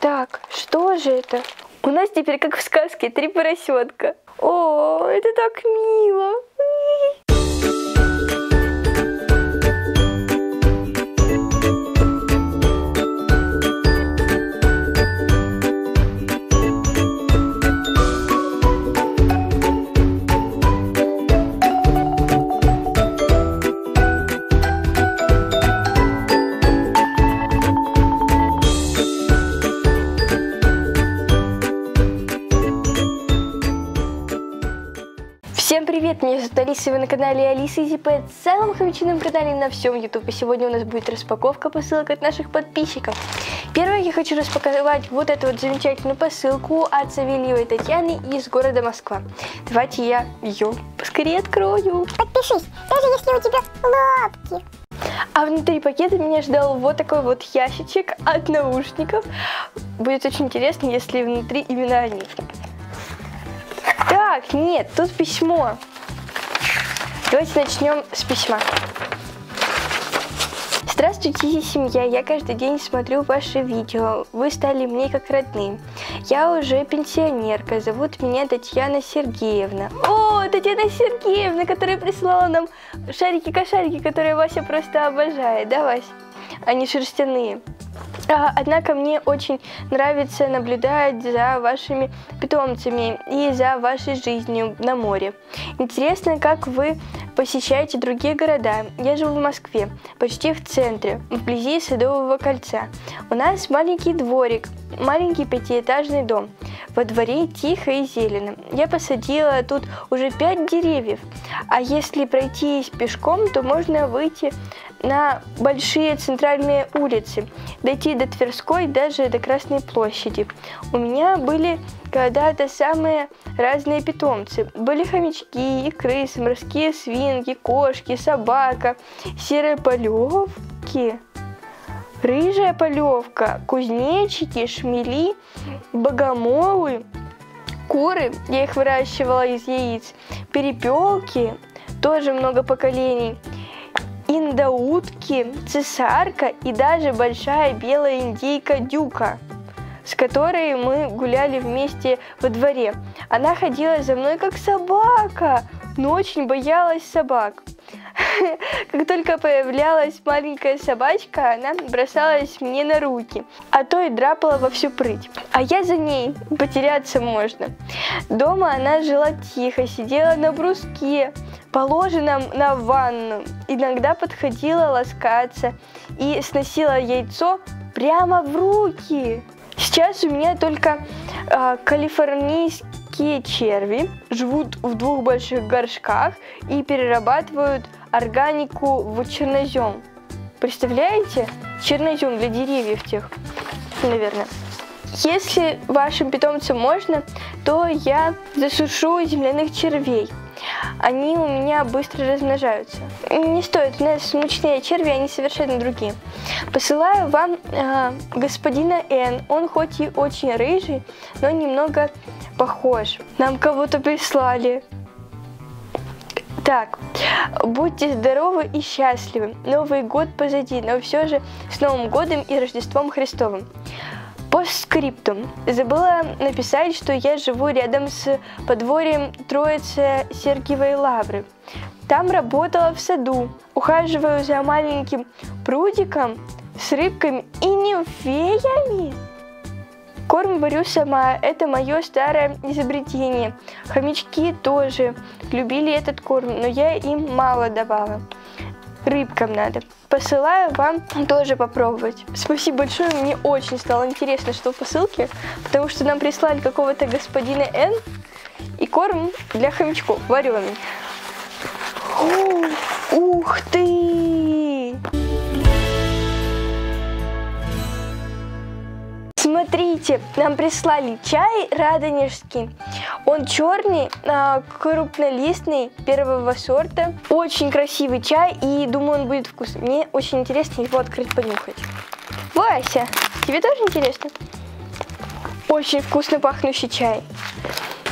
Так, что же это? У нас теперь, как в сказке, 3 поросенка. О, это так мило. Привет, меня зовут Алиса, и вы на канале Алиса Изи Пэт, самом хомячином канале на всем YouTube. И сегодня у нас будет распаковка посылок от наших подписчиков. Первое, я хочу распаковать вот эту вот замечательную посылку от Савельевой Татьяны из города Москва. Давайте я ее поскорее открою. Подпишись, даже если у тебя лапки. А внутри пакета меня ждал вот такой вот ящичек от наушников. Будет очень интересно, если внутри именно они. Так, нет, тут письмо. Давайте начнем с письма. Здравствуйте, Изи семья. Я каждый день смотрю ваши видео. Вы стали мне как родным. Я уже пенсионерка. Зовут меня Татьяна Сергеевна. О, Татьяна Сергеевна, которая прислала нам шарики-кошарики, которые Вася просто обожает. Да, Вась? Они шерстяные. Однако мне очень нравится наблюдать за вашими питомцами и за вашей жизнью на море. Интересно, как вы посещаете другие города. Я живу в Москве, почти в центре, вблизи Садового кольца. У нас маленький дворик, маленький 5-этажный дом. Во дворе тихо и зелено. Я посадила тут уже 5 деревьев. А если пройтись пешком, то можно выйти на большие центральные улицы, дойти до Тверской, даже до Красной площади. У меня были когда-то самые разные питомцы. Были хомячки и крысы, морские свинки, кошки, собака, серые полевки, рыжая полевка, кузнечики, шмели, богомолы, куры, я их выращивала из яиц, перепелки, тоже много поколений, индоутки, цесарка и даже большая белая индейка Дюка, с которой мы гуляли вместе во дворе. Она ходила за мной как собака, но очень боялась собак. Как только появлялась маленькая собачка, она бросалась мне на руки, а то и драпала во всю прыть. А я за ней, потеряться можно. Дома она жила тихо, сидела на бруске, положенном на ванну. Иногда подходила ласкаться и сносила яйцо прямо в руки. Сейчас у меня только калифорнийские черви живут в 2 больших горшках и перерабатывают органику в чернозем. Представляете? Чернозем для деревьев тех, наверное. Если вашим питомцам можно, то я засушу земляных червей. Они у меня быстро размножаются. Не стоит, у нас мучные черви, они совершенно другие. Посылаю вам господина Н. Он хоть и очень рыжий, но немного похож. Нам кого-то прислали. Так, будьте здоровы и счастливы. Новый год позади, но все же с Новым годом и Рождеством Христовым. Постскриптум. Забыла написать, что я живу рядом с подворьем Троицы Сергиевой Лавры. Там работала в саду. Ухаживаю за маленьким прудиком с рыбками и нимфеями. Корм варю сама. Это мое старое изобретение. Хомячки тоже любили этот корм, но я им мало давала. Рыбкам надо. Посылаю вам тоже попробовать. Спасибо большое, мне очень стало интересно, что в посылке, потому что нам прислали какого-то господина Н и корм для хомячков, вареный. Ух ты! Смотрите, нам прислали чай радонежский. Он черный, крупнолистный, первого сорта. Очень красивый чай, и думаю, он будет вкусный. Мне очень интересно его открыть, понюхать. Вася, тебе тоже интересно? Очень вкусно пахнущий чай.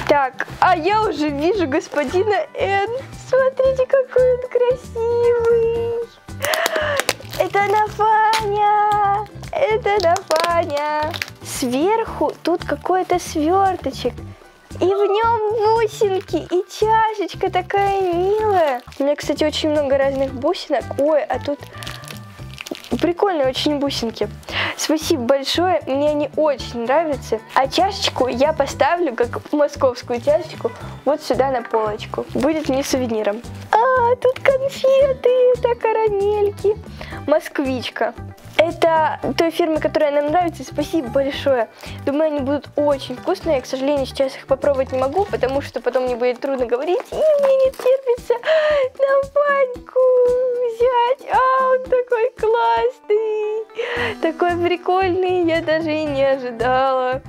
Так, а я уже вижу господина Н. Смотрите, какой он красивый. Это Нафаня. Это Нафаня. сверху тут какой-то сверточек. И в нем бусинки, и чашечка такая милая. У меня, кстати, очень много разных бусинок. Ой, а тут прикольные очень бусинки. Спасибо большое, мне они очень нравятся. А чашечку я поставлю, как московскую чашечку, вот сюда на полочку. Будет мне сувениром. А, тут конфеты, это карамельки. Москвичка. Это той фирмы, которая нам нравится. Спасибо большое. Думаю, они будут очень вкусные. Я, к сожалению, сейчас их попробовать не могу, потому что потом мне будет трудно говорить. И мне не терпится Нафаньку взять. А, он такой классный. Такой прикольный. Я даже и не ожидала.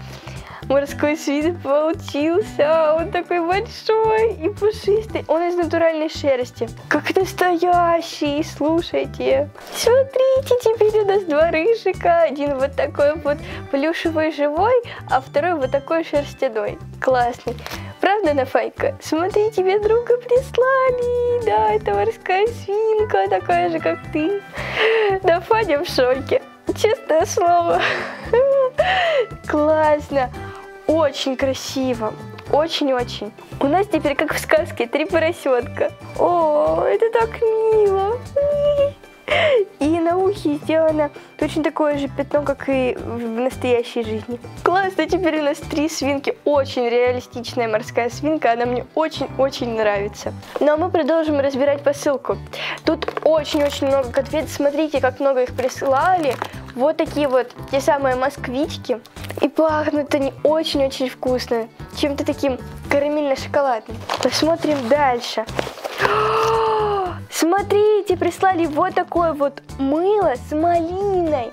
Морской свитер получился, он такой большой и пушистый, он из натуральной шерсти, как настоящий, слушайте. Смотрите, теперь у нас два рыжика, один вот такой вот плюшевый живой, а второй вот такой шерстяной, классный. Правда, Нафайка? Смотри, тебе друга прислали. Да, это морская свинка, такая же, как ты. Нафаня в шоке, честное слово. Классно. Очень красиво, очень-очень. У нас теперь, как в сказке, три поросенка. О, это так мило. И на ухе сделано точно такое же пятно, как и в настоящей жизни. Классно, теперь у нас три свинки. Очень реалистичная морская свинка, она мне очень-очень нравится. Ну а мы продолжим разбирать посылку. Тут очень-очень много конфет, смотрите, как много их прислали. Вот такие вот те самые москвички. И пахнут они очень-очень вкусно. Чем-то таким карамельно-шоколадным. Посмотрим дальше. Смотрите, прислали вот такое вот мыло с малиной.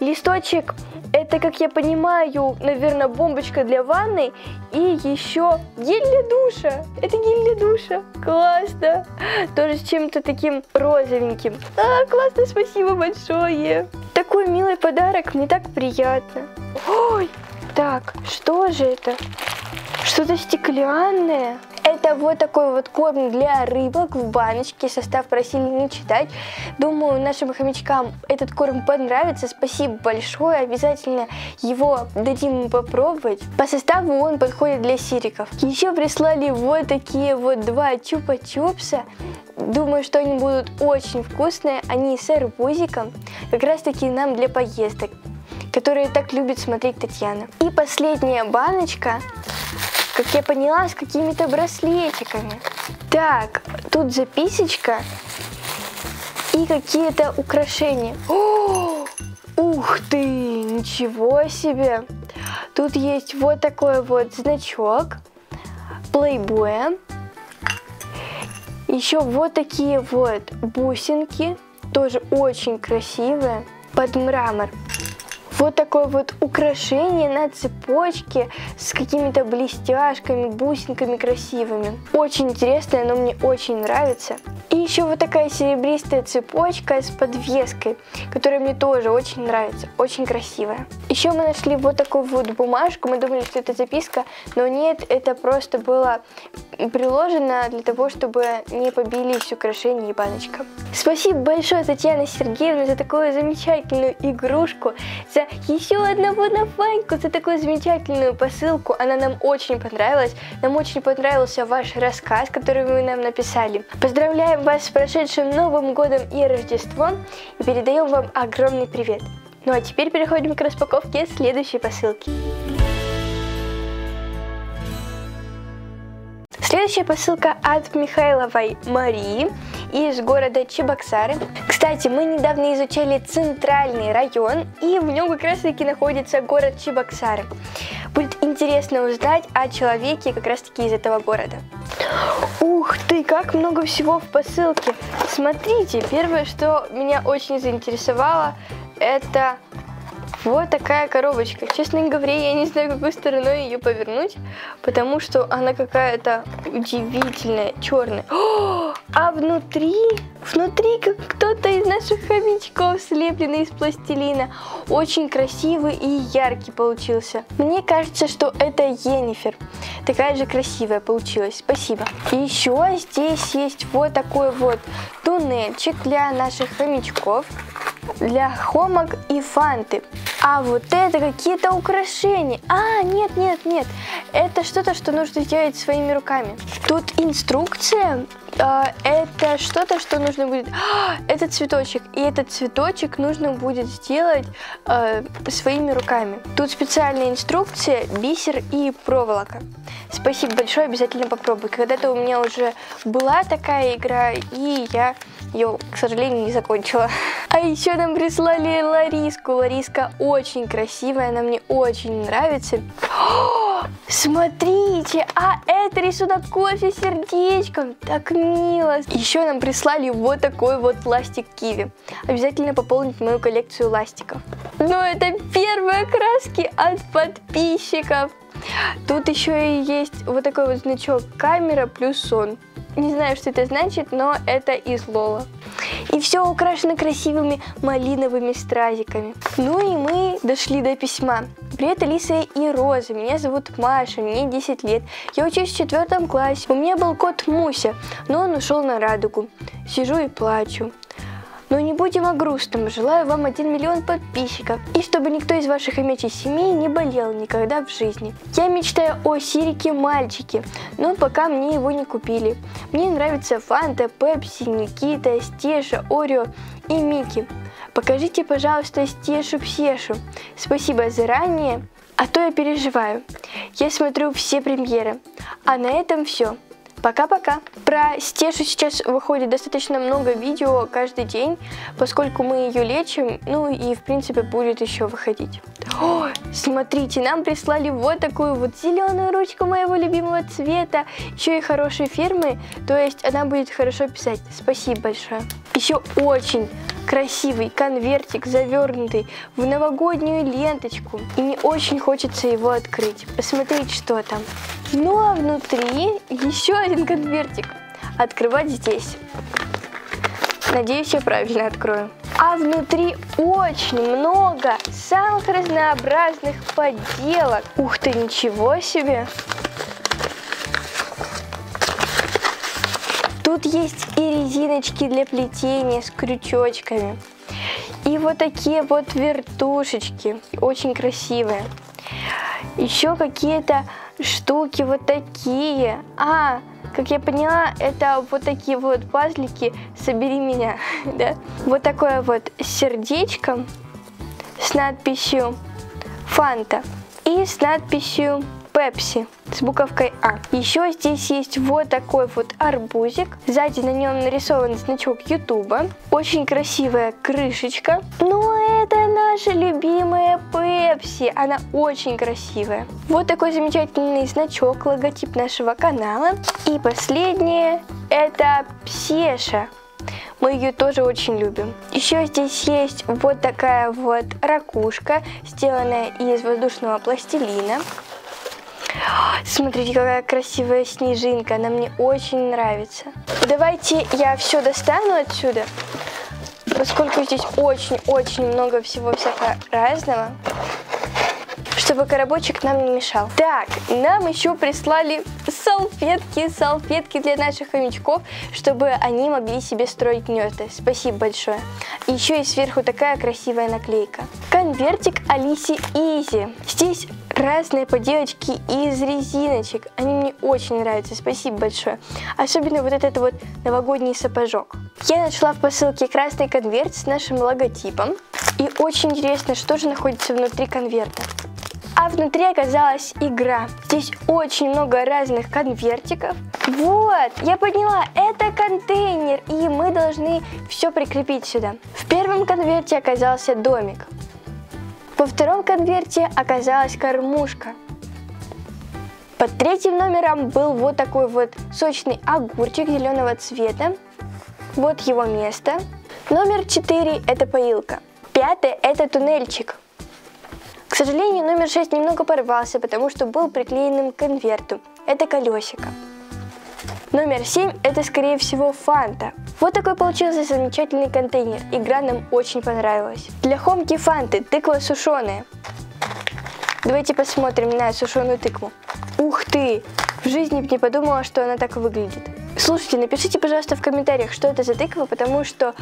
Листочек, это, как я понимаю, наверное, бомбочка для ванны. И еще гель для душа. Это гель для душа. Классно. Тоже с чем-то таким розовеньким. А, классно, спасибо большое. Такой милый подарок, мне так приятно. Ой, так, что же это? Что-то стеклянное. Это вот такой вот корм для рыбок в баночке. Состав просили не читать. Думаю, нашим хомячкам этот корм понравится. Спасибо большое. Обязательно его дадим попробовать. По составу он подходит для сириков. Еще прислали вот такие вот два чупа-чупса. Думаю, что они будут очень вкусные. Они с арбузиком. Как раз таки нам для поездок, которые так любит смотреть Татьяна. И последняя баночка, как я поняла, с какими-то браслетиками. Так, тут записочка и какие-то украшения. О, ух ты, ничего себе! Тут есть вот такой вот значок плейбоя. Еще вот такие вот бусинки, тоже очень красивые, под мрамор. Вот такое вот украшение на цепочке с какими-то блестяшками, бусинками красивыми. Очень интересное, оно мне очень нравится. И еще вот такая серебристая цепочка с подвеской, которая мне тоже очень нравится, очень красивая. Еще мы нашли вот такую вот бумажку, мы думали, что это записка, но нет, это просто было приложено для того, чтобы не побились украшения и баночка. Спасибо большое, Татьяна Сергеевна, за такую замечательную игрушку, за еще одного Нафаньку, за такую замечательную посылку. Она нам очень понравилась. Нам очень понравился ваш рассказ, который вы нам написали. Поздравляем вас с прошедшим Новым годом и Рождеством и передаем вам огромный привет. Ну а теперь переходим к распаковке следующей посылки. Следующая посылка от Михайловой Марии из города Чебоксары. Кстати, мы недавно изучали центральный район, и в нем как раз таки находится город Чебоксары. Будет интересно узнать о человеке как раз таки из этого города. Ух ты, как много всего в посылке. Смотрите, первое, что меня очень заинтересовало, это вот такая коробочка. Честно говоря, я не знаю, какой стороной ее повернуть, потому что она какая-то удивительная, черная. О, а внутри как кто-то из наших хомячков, слепленный из пластилина. Очень красивый и яркий получился. Мне кажется, что это Йеннифер. Такая же красивая получилась. Спасибо. И еще здесь есть вот такой вот туннельчик для наших хомячков. для хомок и фанты. А вот это какие-то украшения. А, нет, нет, нет. Это что-то, что нужно делать своими руками. Тут инструкция. Это что-то, что нужно будет... Это цветочек. И этот цветочек нужно будет сделать своими руками. Тут специальная инструкция, бисер и проволока. Спасибо большое, обязательно попробуй. Когда-то у меня уже была такая игра, и я ее, к сожалению, не закончила. А еще нам прислали Лариску. Лариска очень красивая, она мне очень нравится. О, смотрите, а это рисунок кофе с сердечком. Так мило. Еще нам прислали вот такой вот ластик киви. Обязательно пополнить мою коллекцию ластиков. Но это первые краски от подписчиков. Тут еще и есть вот такой вот значок камера плюс сон. Не знаю, что это значит, но это из Лола. И все украшено красивыми малиновыми стразиками. Ну и мы дошли до письма. Привет, Алиса и Роза. Меня зовут Маша, мне 10 лет. Я учусь в 4 классе. У меня был кот Муся, но он ушел на Радугу. Сижу и плачу. Но не будем о грустном. Желаю вам 1 миллион подписчиков. И чтобы никто из ваших иметей семей не болел никогда в жизни. Я мечтаю о Сирике-мальчике, но пока мне его не купили. Мне нравятся Фанта, Пепси, Никита, Стеша, Орио и Микки. Покажите, пожалуйста, Стешу, Псешу. Спасибо заранее, а то я переживаю. Я смотрю все премьеры. А на этом все. Пока-пока. Про Стешу сейчас выходит достаточно много видео каждый день, поскольку мы ее лечим, ну и в принципе будет еще выходить. О, смотрите, нам прислали вот такую вот зеленую ручку моего любимого цвета, еще и хорошей фирмы, то есть она будет хорошо писать. Спасибо большое. Еще очень красивый конвертик, завернутый в новогоднюю ленточку, и мне очень хочется его открыть, посмотреть, что там. Ну а внутри еще один конвертик. Открывать здесь. Надеюсь, я правильно открою. А внутри очень много самых разнообразных поделок. Ух ты, ничего себе! Тут есть и резиночки для плетения с крючочками. И вот такие вот вертушечки. Очень красивые. Еще какие-то штуки вот такие. А, как я поняла, это вот такие вот пазлики «Собери меня». Да? Вот такое вот сердечко с надписью «Фанта» и с надписью «Пепси» с буковкой «А». Еще здесь есть вот такой вот арбузик. Сзади на нем нарисован значок Ютуба. Очень красивая крышечка. Но это наша любимая Пепси. Она очень красивая. Вот такой замечательный значок, логотип нашего канала. И последнее, это Псеша. Мы ее тоже очень любим. Еще здесь есть вот такая вот ракушка, сделанная из воздушного пластилина. Смотрите, какая красивая снежинка, она мне очень нравится. Давайте я все достану отсюда, поскольку здесь очень-очень много всего всякого разного, чтобы коробочек нам не мешал. Так, нам еще прислали салфетки, салфетки для наших хомячков, чтобы они могли себе строить гнезда. Спасибо большое. Еще и сверху такая красивая наклейка. Конвертик Алисе Изи. Здесь разные поделочки из резиночек. Они мне очень нравятся, спасибо большое. Особенно вот этот вот новогодний сапожок. Я нашла в посылке красный конверт с нашим логотипом. И очень интересно, что же находится внутри конверта. А внутри оказалась игра. Здесь очень много разных конвертиков. Вот, я поняла, это контейнер, и мы должны все прикрепить сюда. В первом конверте оказался домик. Во втором конверте оказалась кормушка. Под третьим номером был вот такой вот сочный огурчик зеленого цвета. Вот его место. Номер 4 – это поилка. 5 – это туннельчик. К сожалению, номер 6 немного порвался, потому что был приклеенным к конверту. Это колесико. Номер 7 – это, скорее всего, Фанта. Вот такой получился замечательный контейнер. Игра нам очень понравилась. Для хомки Фанты тыква сушеная. Давайте посмотрим на сушеную тыкву. Ух ты! В жизни бы не подумала, что она так выглядит. Слушайте, напишите, пожалуйста, в комментариях, что это за тыква, потому что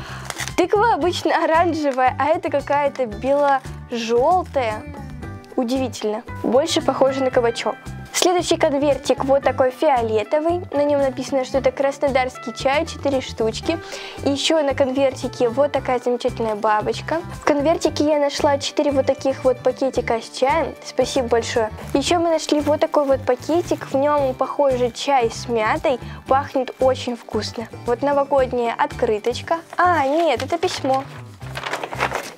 тыква обычно оранжевая, а это какая-то бело-желтая. Удивительно. Больше похоже на кабачок. Следующий конвертик вот такой фиолетовый. На нем написано, что это краснодарский чай, 4 штучки. И еще на конвертике вот такая замечательная бабочка. В конвертике я нашла 4 вот таких вот пакетика с чаем. Спасибо большое. Еще мы нашли вот такой вот пакетик. В нем, похоже, чай с мятой. Пахнет очень вкусно. Вот новогодняя открыточка. А, нет, это письмо.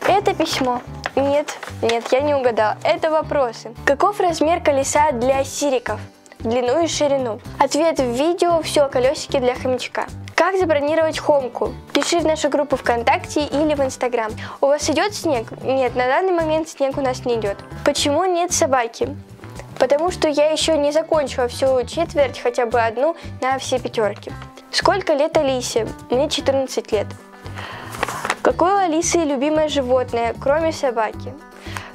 Это письмо. Нет, нет, я не угадала. Это вопросы. Каков размер колеса для сириков? Длину и ширину. Ответ в видео, все о колесике для хомячка. Как забронировать хомку? Пиши в нашу группу ВКонтакте или в Инстаграм. У вас идет снег? Нет, на данный момент снег у нас не идет. Почему нет собаки? Потому что я еще не закончила всю четверть, хотя бы одну, на все пятерки. Сколько лет Алисе? Мне 14 лет. Какое у Алисы любимое животное, кроме собаки?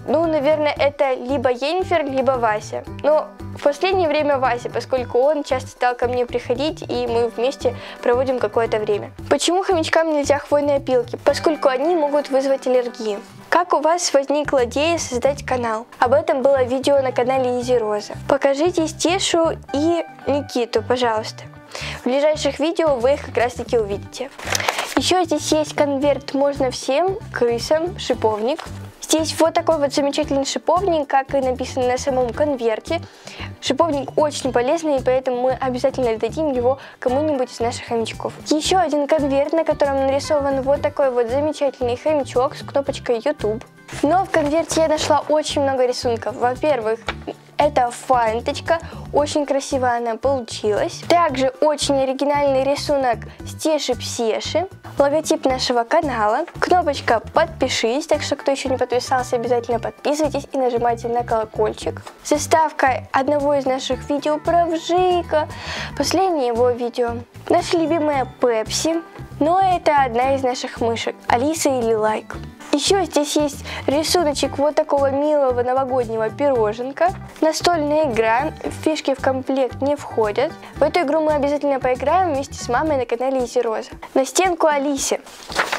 Ну, наверное, это либо Йеннифер, либо Вася. Но в последнее время Вася, поскольку он часто стал ко мне приходить, и мы вместе проводим какое-то время. Почему хомячкам нельзя хвойные опилки? Поскольку они могут вызвать аллергию. Как у вас возникла идея создать канал? Об этом было видео на канале Изи Роза. Покажите Стешу и Никиту, пожалуйста. В ближайших видео вы их как раз таки увидите. Еще здесь есть конверт «Можно всем», крысам, шиповник. Здесь вот такой вот замечательный шиповник, как и написано на самом конверте. Шиповник очень полезный, и поэтому мы обязательно отдадим его кому-нибудь из наших хомячков. Еще один конверт, на котором нарисован вот такой вот замечательный хомячок с кнопочкой YouTube. Но в конверте я нашла очень много рисунков. Во-первых, это фанточка, очень красиво она получилась. Также очень оригинальный рисунок Стеши-Псеши, логотип нашего канала, кнопочка «Подпишись», так что кто еще не подписался, обязательно подписывайтесь и нажимайте на колокольчик. Заставка одного из наших видео про Вжика, последнее его видео. Наша любимая Пепси, но это одна из наших мышек, Алиса или Лайк. Еще здесь есть рисуночек вот такого милого новогоднего пироженка. Настольная игра, фишки в комплект не входят. В эту игру мы обязательно поиграем вместе с мамой на канале Изи Роза. На стенку Алисе.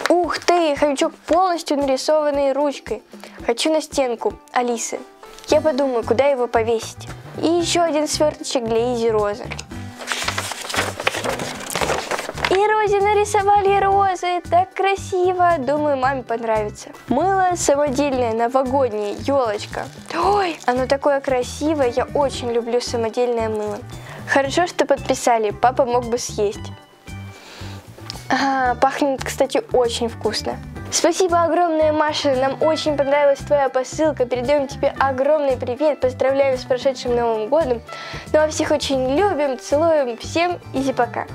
Ух ты, хомячок полностью нарисованный ручкой. Хочу на стенку Алисы. Я подумаю, куда его повесить. И еще один сверточек для Изи Розы. И Розе нарисовали розы, так красиво, думаю, маме понравится. Мыло самодельное, новогоднее, елочка. Ой, оно такое красивое, я очень люблю самодельное мыло. Хорошо, что подписали, папа мог бы съесть. А, пахнет, кстати, очень вкусно. Спасибо огромное, Маша, нам очень понравилась твоя посылка, передаем тебе огромный привет, поздравляем с прошедшим Новым годом. Ну а всех очень любим, целуем, всем изи пока.